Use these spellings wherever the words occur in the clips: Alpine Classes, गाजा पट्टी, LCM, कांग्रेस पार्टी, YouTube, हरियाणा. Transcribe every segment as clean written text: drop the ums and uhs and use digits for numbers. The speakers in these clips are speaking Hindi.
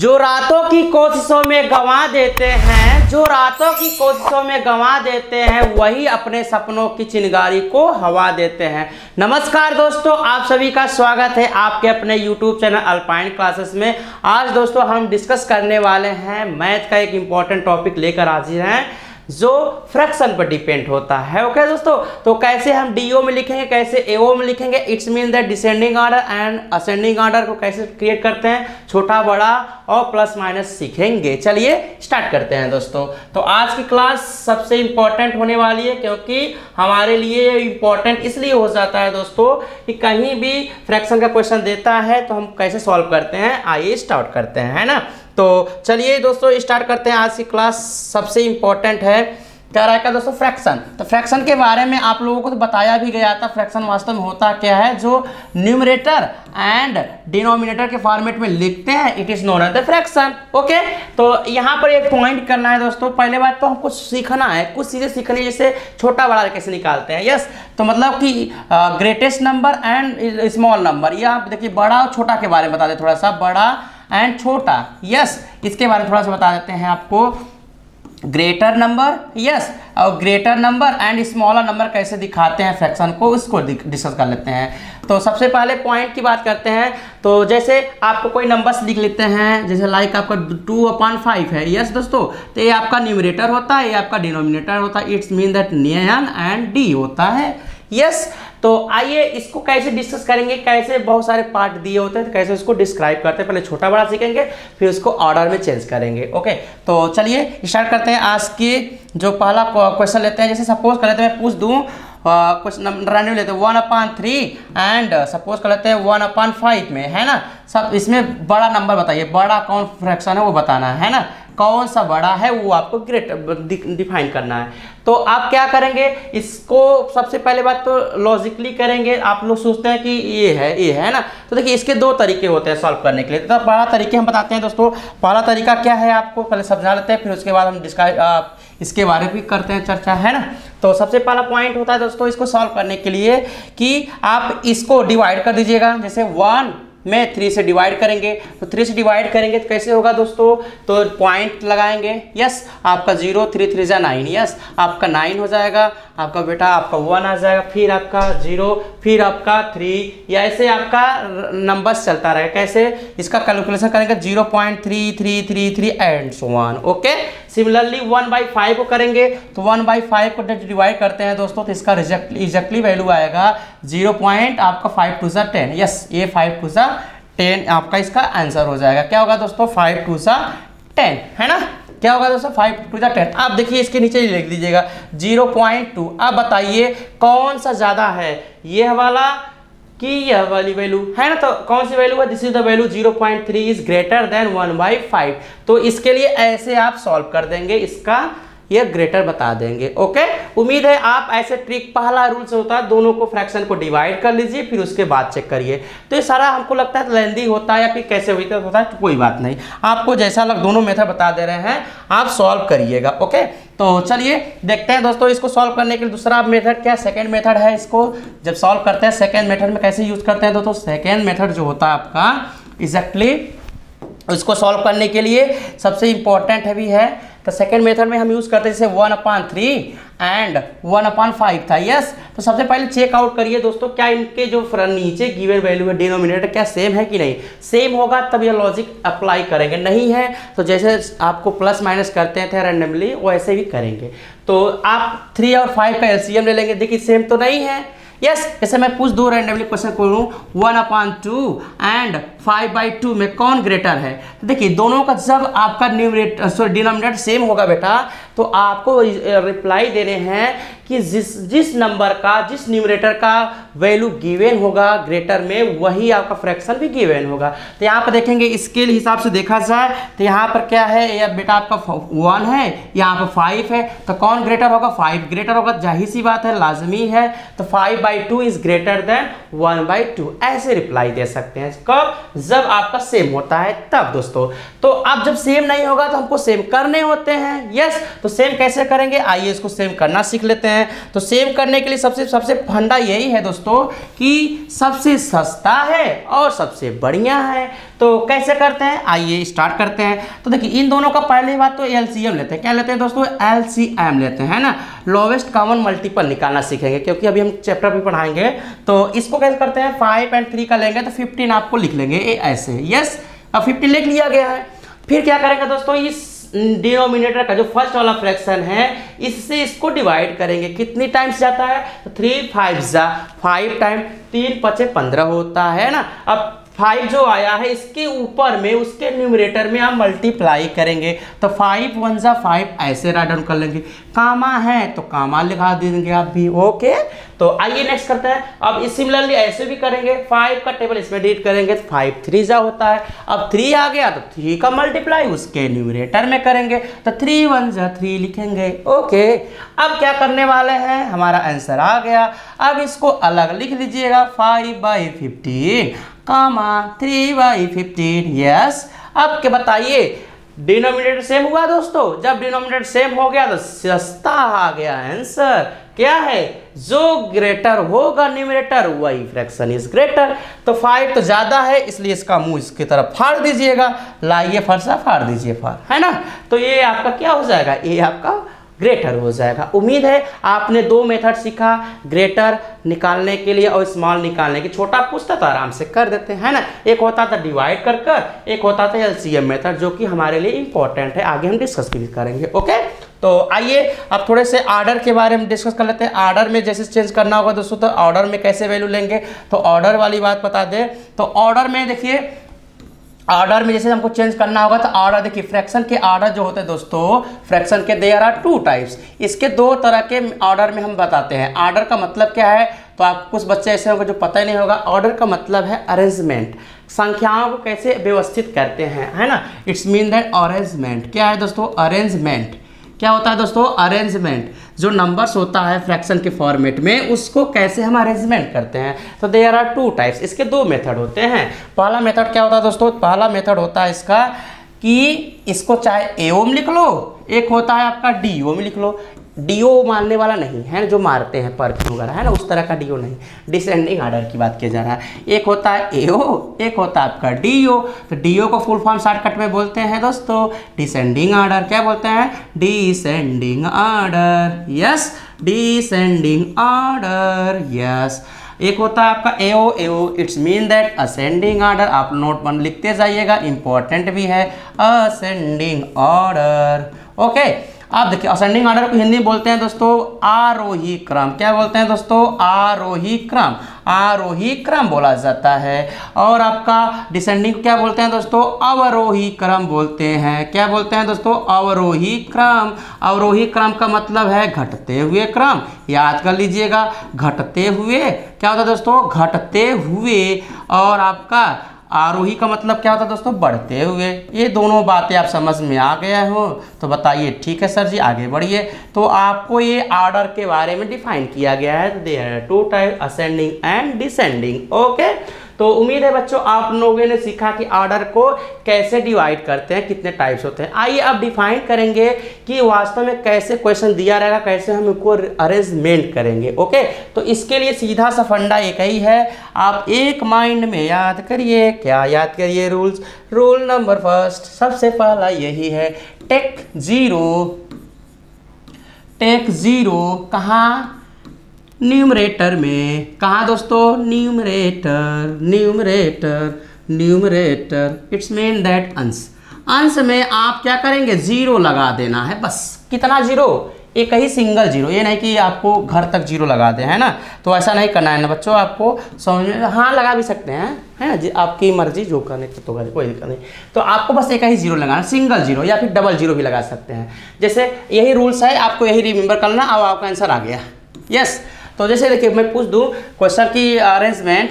जो रातों की कोशिशों में गंवा देते हैं, जो रातों की कोशिशों में गंवा देते हैं, वही अपने सपनों की चिंगारी को हवा देते हैं। नमस्कार दोस्तों, आप सभी का स्वागत है आपके अपने YouTube चैनल अल्पाइन क्लासेस में। आज दोस्तों हम डिस्कस करने वाले हैं मैथ का एक इम्पॉर्टेंट टॉपिक लेकर हाजिर हैं जो फ्रैक्शन पर डिपेंड होता है। ओके दोस्तों, तो कैसे हम डीओ में लिखेंगे, कैसे एओ में लिखेंगे, it's mean that descending order and ascending order को कैसे क्रिएट करते हैं, छोटा बड़ा और प्लस माइनस सीखेंगे। चलिए स्टार्ट करते हैं दोस्तों। तो आज की क्लास सबसे इम्पॉर्टेंट होने वाली है, क्योंकि हमारे लिए इम्पॉर्टेंट इसलिए हो जाता है दोस्तों कि कहीं भी फ्रैक्शन का क्वेश्चन देता है तो हम कैसे सॉल्व करते हैं। आइए स्टार्ट करते हैं, है ना। तो चलिए दोस्तों स्टार्ट करते हैं। आज की क्लास सबसे इम्पॉर्टेंट है, क्या रहेगा दोस्तों, फ्रैक्शन। तो फ्रैक्शन के बारे में आप लोगों को तो बताया भी गया था, फ्रैक्शन वास्तव में होता क्या है, जो न्यूमरेटर एंड डिनोमिनेटर के फॉर्मेट में लिखते हैं, it is known as the fraction. Okay, तो यहाँ पर एक पॉइंट करना है दोस्तों। पहले बात तो हमको सीखना है, कुछ चीज़ें सीखनी, जैसे छोटा बड़ा कैसे निकालते हैं। यस, तो मतलब कि greatest number and small number, यह आप देखिए बड़ा और छोटा के बारे में बता दें, थोड़ा सा बड़ा एंड छोटा। यस, इसके बारे में थोड़ा सा बता देते हैं आपको। ग्रेटर नंबर, यस, और greater number and smaller number कैसे दिखाते हैं फ्रैक्शन को, उसको डिस्कस कर लेते हैं। तो सबसे पहले पॉइंट की बात करते हैं। तो जैसे आपको कोई नंबर्स लिख लेते हैं, जैसे लाइक आपका 2/5 है। यस दोस्तों, तो ये आपका न्यूमरेटर होता है, ये आपका डिनोमिनेटर होता है, it's mean that n and d होता है। यस तो आइए इसको कैसे डिस्कस करेंगे, कैसे बहुत सारे पार्ट दिए होते हैं, तो कैसे उसको डिस्क्राइब करते हैं। पहले छोटा बड़ा सीखेंगे, फिर उसको ऑर्डर में चेंज करेंगे। ओके, तो चलिए स्टार्ट करते हैं। आज की जो पहला क्वेश्चन लेते हैं, जैसे सपोज कर लेते हैं, मैं पूछ दूँ क्वेश्चन 99 लेते हैं 1/3 एंड सपोज कर लेते हैं 1/5 में, है ना। सब इसमें बड़ा नंबर बताइए, बड़ा कौन फ्रैक्शन है वो बताना है ना, कौन सा बड़ा है वो आपको ग्रेटर डिफाइन करना है। तो आप क्या करेंगे, इसको सबसे पहले बात तो लॉजिकली करेंगे। आप लोग सोचते हैं कि ये है ना, तो देखिए इसके दो तरीके होते हैं सॉल्व करने के लिए। तो पहला तरीके हम बताते हैं दोस्तों। पहला तरीका क्या है आपको पहले समझा लेते हैं, फिर उसके बाद हम इसके बारे में भी करते हैं चर्चा, है ना। तो सबसे पहला पॉइंट होता है दोस्तों इसको सॉल्व करने के लिए कि आप इसको डिवाइड कर दीजिएगा। जैसे 1 में 3 से डिवाइड करेंगे, तो 3 से डिवाइड करेंगे तो कैसे होगा दोस्तों, तो पॉइंट लगाएंगे। यस, आपका 0 3 3 9, यस आपका 9 हो जाएगा, आपका बेटा आपका 1 आ जाएगा, फिर आपका 0, फिर आपका 3, या ऐसे आपका नंबर्स चलता रहेगा। कैसे इसका कैलकुलेशन करेंगे, 0.3333 and so on. Okay, similarly 1/5 को करेंगे, तो 1/5 को जब डिवाइड करते हैं दोस्तों तो इसका एग्जैक्टली वैल्यू आएगा 0. 5 2 10। यस, ये 5 2 10 आपका इसका आंसर हो जाएगा। क्या होगा दोस्तों, 5 2 10, है ना। क्या होगा दोस्तों, 5 2 10। आप देखिए इसके नीचे ही लिख दीजिएगा 0.2। अब बताइए कौन सा ज़्यादा है, यह वाला कि यह वाली वैल्यू, है ना। तो कौन सी वैल्यू है, this is the value 0.3 is greater than 1/5। तो इसके लिए ऐसे आप सॉल्व कर देंगे, इसका यह ग्रेटर बता देंगे। ओके, उम्मीद है आप ऐसे ट्रिक, पहला रूल से होता है दोनों को फ्रैक्शन को डिवाइड कर लीजिए, फिर उसके बाद चेक करिए। तो ये सारा हमको लगता है लेंदी होता है या फिर कैसे हुई होता है, तो कोई बात नहीं, आपको जैसा लग दोनों मेथड बता दे रहे हैं, आप सॉल्व करिएगा। ओके, तो चलिए देखते हैं दोस्तों इसको सॉल्व करने के लिए दूसरा मेथड क्या, सेकेंड मेथड है। इसको जब सॉल्व करते हैं सेकेंड मेथड में कैसे यूज़ करते हैं दोस्तों, सेकेंड मेथड जो होता है आपका एग्जैक्टली इसको सॉल्व करने के लिए सबसे इम्पॉर्टेंट है भी है। तो सेकेंड मेथड में हम यूज़ करते हैं जैसे 1/3 एंड 1/5 था। यस, तो सबसे पहले चेकआउट करिए दोस्तों, क्या इनके जो नीचे गिवन वैल्यू है डिनोमिनेटर क्या सेम है कि नहीं। सेम होगा तब यह लॉजिक अप्लाई करेंगे, नहीं है तो जैसे आपको प्लस माइनस करते थे रैंडमली वैसे भी करेंगे। तो आप 3 और 5 का एलसीएम ले लेंगे, देखिए सेम तो नहीं है। यस, जैसे मैं पूछ दो रैंडमली क्वेश्चन करूँ 1/2 एंड 5/2 में कौन ग्रेटर है, तो देखिए दोनों का जब आपका न्यूमरेटर सॉरी डिनोमिनेटर सेम होगा बेटा, तो आपको रिप्लाई देने हैं कि जिस नंबर का, जिस न्यूमरेटर का वैल्यू गिवन होगा ग्रेटर में, वही आपका फ्रैक्शन भी गिवन होगा। तो यहाँ पर देखेंगे इसके हिसाब से देखा जाए तो यहाँ पर क्या है, या बेटा आपका 1 है, यहाँ पर 5 है, तो कौन ग्रेटर होगा, 5 ग्रेटर होगा, जाहिर सी बात है, लाजमी है। तो 5/2 इज ग्रेटर देन 1/2, ऐसे रिप्लाई दे सकते हैं। कब, जब आपका सेम होता है तब दोस्तों। तो अब जब सेम नहीं होगा तो हमको सेम करने होते हैं। यस, तो सेम कैसे करेंगे, आइए इसको सेम करना सीख लेते हैं। तो सेम करने के लिए सबसे फंडा यही है दोस्तों कि सबसे सस्ता है और सबसे बढ़िया है। तो कैसे करते हैं, आइए स्टार्ट करते हैं। तो देखिए इन दोनों का पहली बात तो LCM लेते हैं। क्या लेते हैं दोस्तों, LCM लेते हैं ना, लोवेस्ट कॉमन मल्टीपल निकालना सीखेंगे, क्योंकि अभी हम चैप्टर भी पढ़ाएंगे। तो इसको कैसे करते हैं, 5 और 3 का लेंगे तो 15 आपको लिख लेंगे ऐसे। यस, अब 50 लिख लिया गया है। फिर क्या करेंगे दोस्तों, इस डिनोमिनेटर का जो फर्स्ट वाला फ्रैक्शन है इससे इसको डिवाइड करेंगे। कितनी टाइम्स जाता है, 3 × 5 = 5 टाइम, 3 × 5 = 15 होता है ना। अब 5 जो आया है इसके ऊपर में उसके न्यूमरेटर में आप मल्टीप्लाई करेंगे तो 5 × 1 = 5 ऐसे राइट डाउन कर लेंगे। कामा है तो कामा लिखा देंगे आप भी, ओके। तो आइए नेक्स्ट करते हैं। अब सिमिलरली ऐसे भी करेंगे, 5 का टेबल इसमें डिलीट करेंगे तो 5×3 होता है। अब 3 आ गया तो 3 का मल्टीप्लाई उसके न्यूमरेटर में करेंगे तो 3×1 = 3 लिखेंगे, ओके। अब क्या करने वाले हैं, हमारा आंसर आ गया। अब इसको अलग लिख लीजिएगा, 5/15 3/15। यस, अब के बताइए डिनोमिनेटर सेम हुआ दोस्तों। जब डिनोमिनेटर सेम हो गया तो सस्ता आ गया आंसर। क्या है, जो ग्रेटर होगा न्यूमरेटर वही फ्रैक्शन इज ग्रेटर। तो 5 तो ज़्यादा है इसलिए इसका मुंह इसकी तरफ फाड़ दीजिएगा, लाइए फरसा फाड़ दीजिए फाड़, है ना। तो ये आपका क्या हो जाएगा, ये आपका ग्रेटर हो जाएगा। उम्मीद है आपने 2 मेथड सीखा, ग्रेटर निकालने के लिए और स्मॉल निकालने के। छोटा पूछता तो आराम से कर देते हैं ना, एक होता था डिवाइड कर कर, एक होता था LCM मेथड जो कि हमारे लिए इम्पोर्टेंट है, आगे हम डिस्कस भी करेंगे, ओके। तो आइए अब थोड़े से ऑर्डर के बारे में डिस्कस कर लेते हैं। ऑर्डर में जैसे चेंज करना होगा दोस्तों, तो ऑर्डर में कैसे वैल्यू लेंगे, तो ऑर्डर वाली बात बता दें। तो ऑर्डर में देखिए, ऑर्डर में जैसे हमको चेंज करना होगा तो ऑर्डर देखिए, फ्रैक्शन के ऑर्डर जो होते हैं दोस्तों, फ्रैक्शन के देयर आर 2 टाइप्स। इसके 2 तरह के ऑर्डर में हम बताते हैं। ऑर्डर का मतलब क्या है, तो आप कुछ बच्चे ऐसे होंगे जो पता ही नहीं होगा। ऑर्डर का मतलब है अरेंजमेंट, संख्याओं को कैसे व्यवस्थित करते हैं, है ना। इट्स मीन दैट अरेंजमेंट क्या है दोस्तों, अरेंजमेंट क्या होता है दोस्तों, अरेंजमेंट जो नंबर्स होता है फ्रैक्शन के फॉर्मेट में उसको कैसे हम अरेंजमेंट करते हैं। तो देयर आर 2 टाइप्स, इसके 2 मेथड होते हैं। पहला मेथड क्या होता है दोस्तों, पहला मेथड होता है इसका कि इसको चाहे एओम लिख लो, एक होता है आपका डीओम लिख लो। डीओ मारने वाला नहीं है जो मारते हैं परफ्यूम वगैरह, है ना, उस तरह का डीओ नहीं, डिसेंडिंग ऑर्डर की बात किया जा रहा है। एक होता है एओ, एक होता है आपका डीओ। तो डीओ को फुल फॉर्म शॉर्टकट में बोलते हैं दोस्तों डिसेंडिंग ऑर्डर। क्या बोलते हैं, descending order. Yes, descending order. Yes, एक होता है आपका A O. A O it's mean that ascending order. आप नोट बन लिखते जाइएगा, इंपॉर्टेंट भी है असेंडिंग ऑर्डर, ओके। आप देखिए असेंडिंग ऑर्डर को हिंदी में बोलते हैं दोस्तों आरोही क्रम। क्या बोलते हैं दोस्तों, आरोही क्रम, आरोही क्रम बोला जाता है। और आपका डिसेंडिंग क्या बोलते हैं दोस्तों, अवरोही क्रम बोलते हैं। क्या बोलते हैं दोस्तों, अवरोही क्रम। अवरोही क्रम का मतलब है घटते हुए क्रम, याद कर लीजिएगा, घटते हुए। क्या होता है दोस्तों, घटते हुए। और आपका आरोही का मतलब क्या होता है दोस्तों, बढ़ते हुए। ये दोनों बातें आप समझ में आ गया हो तो बताइए, ठीक है सर जी, आगे बढ़िए। तो आपको ये ऑर्डर के बारे में डिफाइन किया गया है, there are 2 type, ascending and descending, okay. तो उम्मीद है बच्चों आप लोगों ने सीखा कि ऑर्डर को कैसे डिवाइड करते हैं, कितने टाइप्स होते हैं। आइए अब डिफाइन करेंगे कि वास्तव में कैसे क्वेश्चन दिया रहेगा, कैसे हम उनको अरेंजमेंट करेंगे, ओके। तो इसके लिए सीधा सा फंडा एक ही है, आप एक माइंड में याद करिए। क्या याद करिए, रूल्स। रूल नंबर 1, सबसे पहला यही है, टेक 0। टेक 0 कहाँ, न्यूमरेटर में। कहाँ दोस्तों, numerator, numerator, numerator. It's mean that अंश। अंश में आप क्या करेंगे, 0 लगा देना है बस। कितना 0, एक ही सिंगल 0, ये नहीं कि आपको घर तक 0 लगा दें, है ना। तो ऐसा नहीं करना है ना बच्चों, आपको समझ में, हाँ लगा भी सकते हैं, है ना जी, आपकी मर्जी, जो करने तो करें, कोई दिक्कत नहीं। तो आपको बस एक ही 0 लगाना, सिंगल 0 या फिर डबल 0 भी लगा सकते हैं। जैसे यही रूल्स है, आपको यही रिमेंबर करना। अब आपका आंसर आ गया। यस, तो जैसे देखिए मैं पूछ दूं क्वेश्चन की अरेंजमेंट,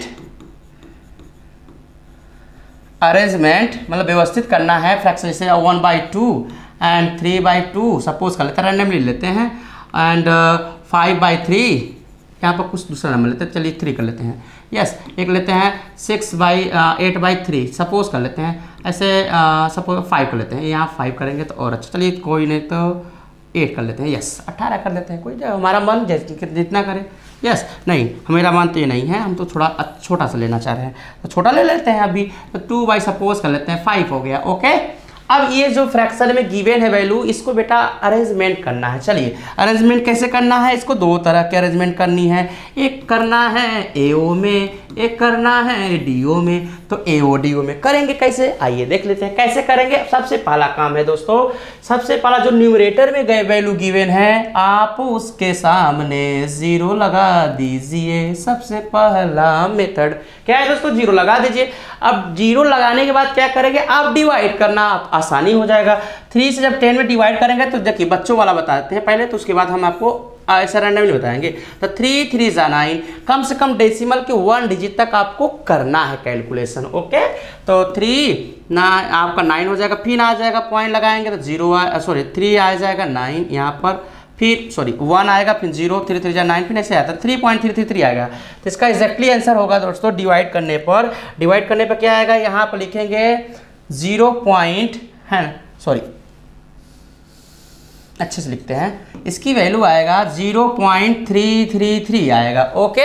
अरेंजमेंट मतलब व्यवस्थित करना है फ्रैक्शन, जैसे 1/2 एंड 3/2 सपोज कर लेते हैं, रैंडमली लेते हैं, एंड 5/3, यहाँ पर कुछ दूसरा नंबर लेते हैं, चलिए 3 कर लेते हैं। यस, एक लेते हैं 6/8/3 सपोज कर लेते हैं, ऐसे सपोज 5 कर लेते हैं, यहाँ 5 करेंगे तो और अच्छा, चलिए कोई नहीं तो 8 कर लेते हैं, यस 18 कर लेते हैं, कोई हमारा मन जितना करे, यस नहीं हमारा मन तो ये नहीं है, हम तो थोड़ा छोटा सा लेना चाह रहे हैं तो छोटा ले लेते हैं अभी, तो 2 बाई सपोज कर लेते हैं 5 हो गया। ओके अब ये जो फ्रैक्शन में गिवन है वैल्यू, इसको बेटा अरेंजमेंट करना है। चलिए अरेंजमेंट कैसे करना है, इसको 2 तरह के अरेंजमेंट करनी है, एक करना है एओ में, एक करना है डीओ में। तो एओ डीओ में करेंगे कैसे, आइए देख लेते हैं कैसे करेंगे। सबसे पहला काम है दोस्तों, सबसे पहला जो न्यूमरेटर में गए वैल्यू गिवन है, आप उसके सामने जीरो लगा दीजिए। सबसे पहला मेथड क्या है दोस्तों, जीरो लगा दीजिए। अब जीरो लगाने के बाद क्या करेंगे, आप डिवाइड करना आसानी हो जाएगा। 3 से जब 10 में डिवाइड करेंगे तो देखिए बच्चों वाला बताते हैं पहले, तो उसके बाद हम आपको ऐसा रैंडमली बताएंगे। तो 3 3 जा 9, कम से कम डेसिमल के 1 डिजिट तक आपको करना है कैलकुलेशन। ओके तो 3 आपका 9 हो जाएगा, फिर आ जाएगा पॉइंट लगाएंगे तो 3 आ जाएगा 9 यहाँ पर, फिर 1 आएगा, फिर 0 3 3 9, फिर ऐसे आता है 3.333 आएगा। तो इसका एग्जैक्टली आंसर होगा दोस्तों डिवाइड करने पर, क्या आएगा यहाँ पर लिखेंगे 0. अच्छे से लिखते हैं, इसकी वैल्यू आएगा 0.333 आएगा। ओके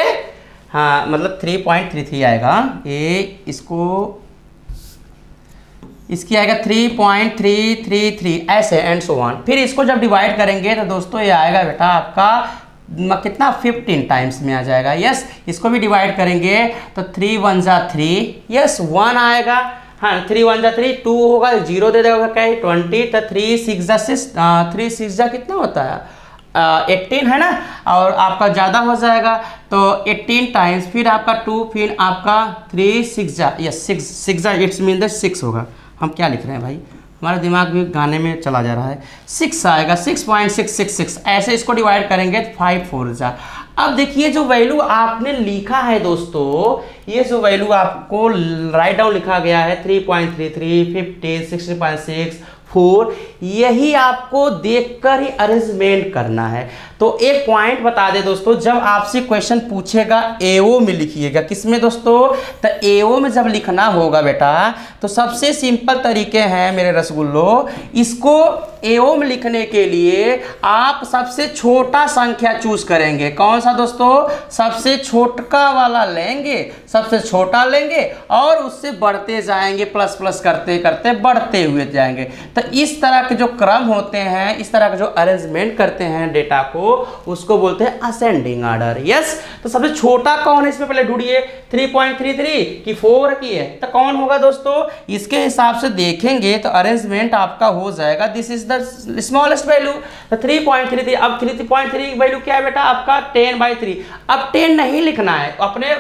हाँ मतलब 3.33 आएगा, ये इसको इसकी आएगा 3.333 ऐसे एंड सो ऑन। फिर इसको जब डिवाइड करेंगे तो दोस्तों ये आएगा बेटा आपका कितना 15 टाइम्स में आ जाएगा। यस इसको भी डिवाइड करेंगे तो 3 1 जा 3, यस 1 आएगा, हाँ 3 1 जा 3 2 होगा, 0 दे देगा क्या 20, तो 3 6 जा 6 कितना होता है 18 है ना, और आपका ज़्यादा हो जाएगा तो 18 टाइम्स, फिर आपका 2, फिर आपका 3 6 जा, यस 6 6 जा, इट्स मीन द 6 होगा। हम क्या लिख रहे हैं भाई, हमारा दिमाग भी गाने में चला जा रहा है, 6 आएगा 6.666 ऐसे इसको डिवाइड करेंगे तो 5 4 जा। अब देखिए जो वैल्यू आपने लिखा है दोस्तों, ये जो वैल्यू आपको राइट डाउन लिखा गया है 3.33 15 16.6 4, यही आपको देखकर ही अरेंजमेंट करना है। तो एक पॉइंट बता दे दोस्तों, जब आपसे क्वेश्चन पूछेगा एओ में लिखिएगा, किसमें दोस्तों, तो एओ में जब लिखना होगा बेटा तो सबसे सिंपल तरीके हैं मेरे रसगुल्लो, इसको एओ में लिखने के लिए आप सबसे छोटा संख्या चूज करेंगे। कौन सा दोस्तों, सबसे छोटका वाला लेंगे, सबसे छोटा लेंगे और उससे बढ़ते जाएंगे, प्लस प्लस करते करते बढ़ते हुए जाएंगे। तो इस तरह के जो क्रम होते हैं, इस तरह के जो अरेंजमेंट करते हैं डेटा को, उसको बोलते हैं असेंडिंग ऑर्डर। यस तो सबसे छोटा कौन है इसमें पहले ढूंढिए, 3.33 की 4 की है तो कौन होगा दोस्तों, इसके हिसाब से देखेंगे तो अरेंजमेंट आपका हो जाएगा this is the smallest value तो 3.33। अब 3.3 की वैल्यू क्या है बेटा आपका 10 बाई 3। अब 10 नहीं लिखना है, अपने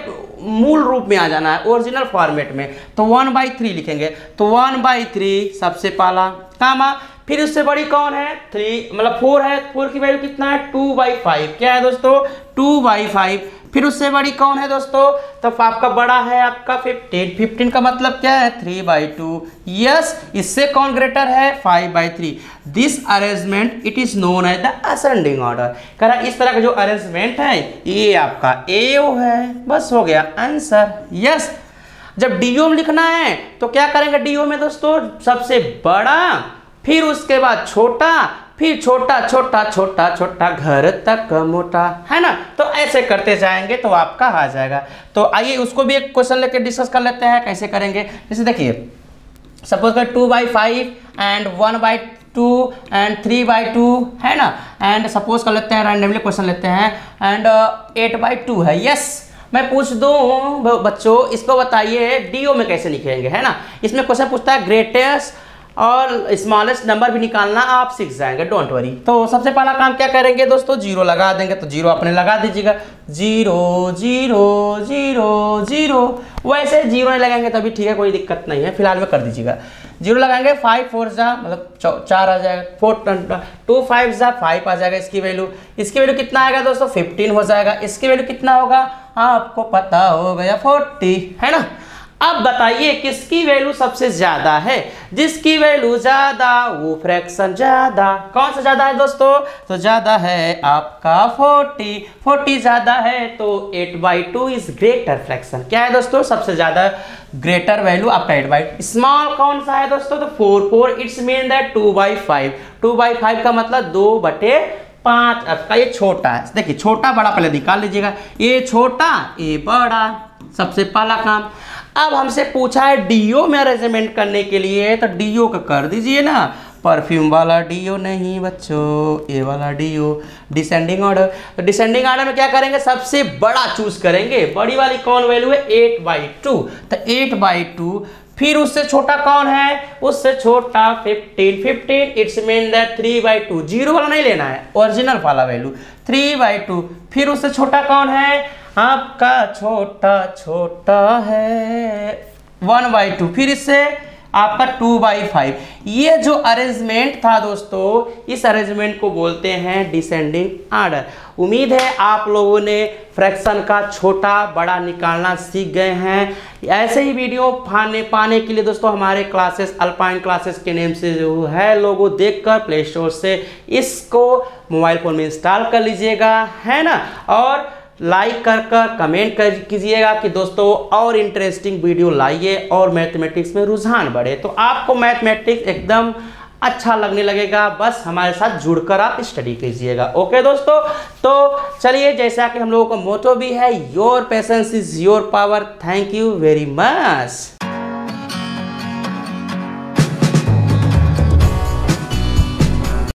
मूल रूप में आ जाना है, ओरिजिनल फॉर्मेट में, तो 1 बाई 3 लिखेंगे। तो 1 बाई 3 सबसे पहला कामा, फिर उससे बड़ी कौन है 3 मतलब 4 है, 4 की वैल्यू कितना है 2 बाई 5, क्या है दोस्तों 2 बाई 5। फिर उससे बड़ी कौन है दोस्तों, तब आपका बड़ा है आपका 15 का मतलब क्या है 3 बाई 2। यस इससे कौन ग्रेटर है 5 by 3। This arrangement it is known as the ascending order. कह रहा इस तरह का जो अरेंजमेंट है ये आपका एओ है, बस हो गया आंसर। यस जब डीओ में लिखना है तो क्या करेंगे डीओ में दोस्तों, सबसे बड़ा फिर उसके बाद छोटा, फिर छोटा छोटा छोटा छोटा घर तक मोटा, है ना, तो ऐसे करते जाएंगे तो आपका आ जाएगा। तो आइए उसको भी एक क्वेश्चन लेके डिस्कस कर लेते हैं कैसे करेंगे। जैसे देखिए सपोज कर 2 by 5 and 1 by 2 and 3 by 2 है ना, एंड सपोज कर लेते हैं रैंडमली क्वेश्चन लेते हैं एंड 8 बाई 2 है। यस मैं पूछ दूँ बच्चों, इसको बताइए डीओ में कैसे लिखेंगे, है ना, इसमें क्वेश्चन पूछता है ग्रेटेस्ट और स्मॉलेस्ट नंबर भी निकालना, आप सीख जाएंगे, डोंट वरी। तो सबसे पहला काम क्या करेंगे दोस्तों, जीरो लगा देंगे, तो जीरो अपने लगा दीजिएगा 0 0 0 0। वैसे जीरो नहीं लगाएंगे तभी ठीक है, कोई दिक्कत नहीं है, फिलहाल में कर दीजिएगा। जीरो लगाएंगे 5 4 जा मतलब 4 आ जाएगा, 4 2 5 जा 5 आ जाएगा। इसकी वैल्यू कितना आएगा दोस्तों 15 हो जाएगा। इसकी वैल्यू कितना होगा आपको पता हो गया 40, है ना। अब बताइए किसकी वैल्यू सबसे ज्यादा है, जिसकी वैल्यू ज्यादा वो फ्रैक्शन ज्यादा, कौन सा ज्यादा है दोस्तों? तो ज्यादा है आपका 40 ज्यादा है तो 8/2 इज ग्रेटर फ्रैक्शन। क्या है दोस्तों? सबसे ज्यादा ग्रेटर वैल्यू आपका 8/2। स्मॉल कौन सा है दोस्तों? तो 4 इट्स मीन दैट 2/5। 2/5 का मतलब 2/5 आपका ये छोटा है। देखिए छोटा बड़ा पहले निकाल लीजिएगा, ये छोटा ये बड़ा, सबसे पहला काम। अब हमसे पूछा है डीओ में अरेंजमेंट करने के लिए, तो डीओ का कर दीजिए ना, परफ्यूम वाला डीओ नहीं बच्चों, ए वाला डीओ। डिसेंडिंग ऑर्डर, तो डिसेंडिंग ऑर्डर में क्या करेंगे? सबसे बड़ा चूज करेंगे। बड़ी वाली कौन वैल्यू है? 8/2। तो 8/2, फिर उससे छोटा कौन है? उससे छोटा 15। It's mean that 3/2। जीरो वाला नहीं लेना है, ओरिजिनल वाला वैल्यू 3/2। फिर उससे छोटा कौन है? आपका छोटा छोटा है 1/2। फिर इससे आपका 2/5। ये जो अरेंजमेंट था दोस्तों, इस अरेंजमेंट को बोलते हैं डिसेंडिंग ऑर्डर। उम्मीद है आप लोगों ने फ्रैक्शन का छोटा बड़ा निकालना सीख गए हैं। ऐसे ही वीडियो पाने के लिए दोस्तों हमारे क्लासेस अल्पाइन क्लासेस के नेम से जो है लोगो देखकर प्ले स्टोर से इसको मोबाइल फ़ोन में इंस्टॉल कर लीजिएगा, है ना। और लाइक कर कमेंट कीजिएगा कि दोस्तों और इंटरेस्टिंग वीडियो लाइए और मैथमेटिक्स में रुझान बढ़े, तो आपको मैथमेटिक्स एकदम अच्छा लगने लगेगा। बस हमारे साथ जुड़कर आप स्टडी कीजिएगा। ओके दोस्तों, तो चलिए जैसा कि हम लोगों का मोटो भी है, your patience is your power. Thank you very much.